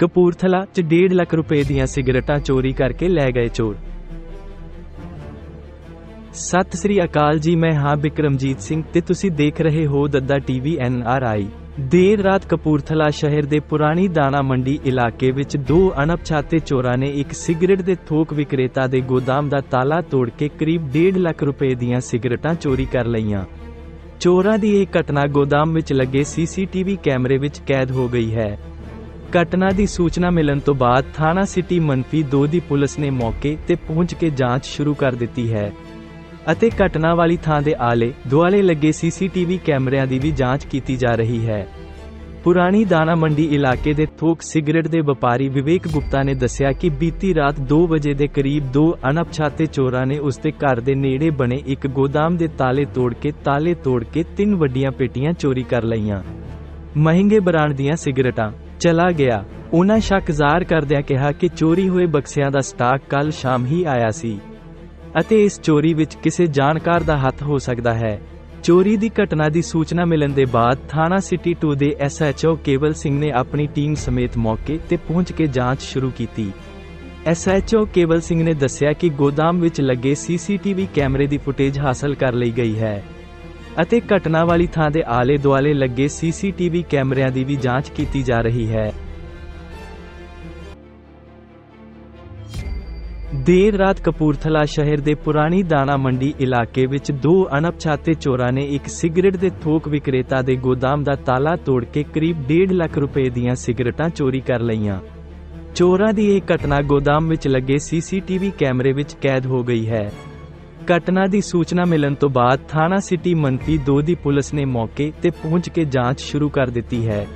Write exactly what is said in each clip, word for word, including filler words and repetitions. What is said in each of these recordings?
कपूरथला च डेढ़ लाख रुपए दियां सिगरटां चोरी करके लै गए चोर। सत श्री अकाल जी, मैं हाँ विक्रमजीत सिंह ते तुसी देख रहे हो Dada TV N R I. देर रात कपूरथला शहर के पुरानी दाना मंडी इलाके विच दो अणपछाते चोरां ने एक सिगरेट के थोक विक्रेता के गोदाम का ताला तोड़ के करीब डेढ़ लाख रुपए दियां सिगरटां चोरी कर लईआं। चोरां दी यह घटना गोदाम विच लगे सी सी टी वी कैमरे विच कैद हो गई है। घटना की सूचना मिलने तो बाद थाना सिटी मनफी दो की पुलिस ने मौके ते पहुंच के जांच शुरू कर दी है अते घटना वाली थां दे आले दुआले लगे सी सी टी वी कैमरियां दी भी जांच की जा रही है। पुरानी दाना मंडी इलाके दे थोक सिगरेट दे व्यापारी विवेक गुप्ता ने दस्सिया कि बीती रात दो बजे दे करीब दो अणपछाते चोरां ने उसके घर दे नेड़े बने एक गोदाम दे ताले तोड़ के ताले तोड़ के तीन वड्डियां पेटियां चोरी कर लईआं। महंगे ब्रांड दियां सिगरेटां चला गया। उन्हां शक ज़ाहिर करदिआं कहा कि चोरी हुए बक्सियां दा स्टाक कल शाम ही आया सी अते इस चोरी विच किसी जानकार दा हत्थ हो सकदा है। चोरी की घटना की सूचना मिलने के बाद थाना सिटी टू के S H O Kewal Singh ने अपनी टीम समेत मौके ते पहुंच के जांच शुरू की। S H O Kewal Singh ने दस्सिया कि गोदाम विच लगे सी सी टी वी कैमरे की फुटेज हासिल कर ली गई है अते घटना वाली थां दे आले दुआले लगे सी सी टी वी कैमरियां की भी जांच की जा रही है। देर रात कपूरथला शहर के पुरानी दाना मंडी इलाके विच दो अणपछाते चोरां ने एक सिगरेट के थोक विक्रेता के गोदाम का ताला तोड़ के करीब डेढ़ लाख रुपए दियां सिगरेटां चोरी कर लईआं। चोरां की यह घटना गोदाम विच लगे सी सी टी वी कैमरे विच कैद हो गई है। घटना की सूचना मिलने तो बाद थाना सिटी मनफी दो की पुलिस ने मौके ते पहुंच के जांच शुरू कर दी है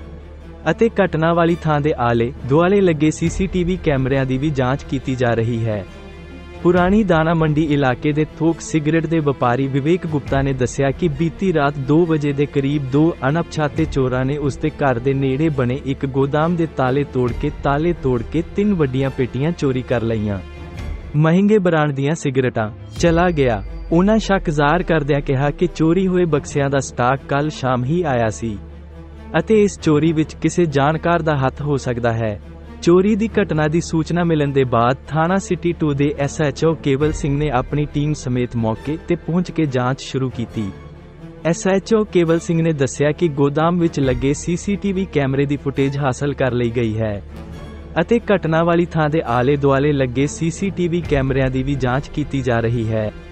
अते घटना वाली थां दे आले दुआले लगे सी सी टी वी कैमरियां दी भी जांच की जा रही है। पुरानी दाना मंडी इलाके दे थोक सिगरेट दे व्यापारी विवेक गुप्ता ने दस्सिया कि बीती रात दो बजे दे करीब दो अणपछाते चोरां ने उसके घर दे नेड़े बने एक गोदाम दे ताले तोड़ के ताले तोड़ के तीन वड्डियां पेटियां चोरी कर लईआं। महंगे ब्रांड दियां सिगरेटां चला गया। उन्हां शक ज़ाहिर करदिआं कहा कि चोरी हुए बक्सियां दा स्टाक कल शाम ही आया सी अते इस चोरी विच किसी जानकार दा हत्थ हो सकदा है। चोरी की घटना की सूचना मिलने के बाद थाना सिटी टू के S H O Kewal Singh ने अपनी टीम समेत मौके ते पहुंच के जांच शुरू की। S H O Kewal Singh ने दस्सिया कि गोदाम विच लगे सी सी टी वी कैमरे की फुटेज हासिल कर ली गई है अते घटना वाली थां दे आले दुआले लगे सी सी टी वी कैमरियां की भी जांच की जा रही है।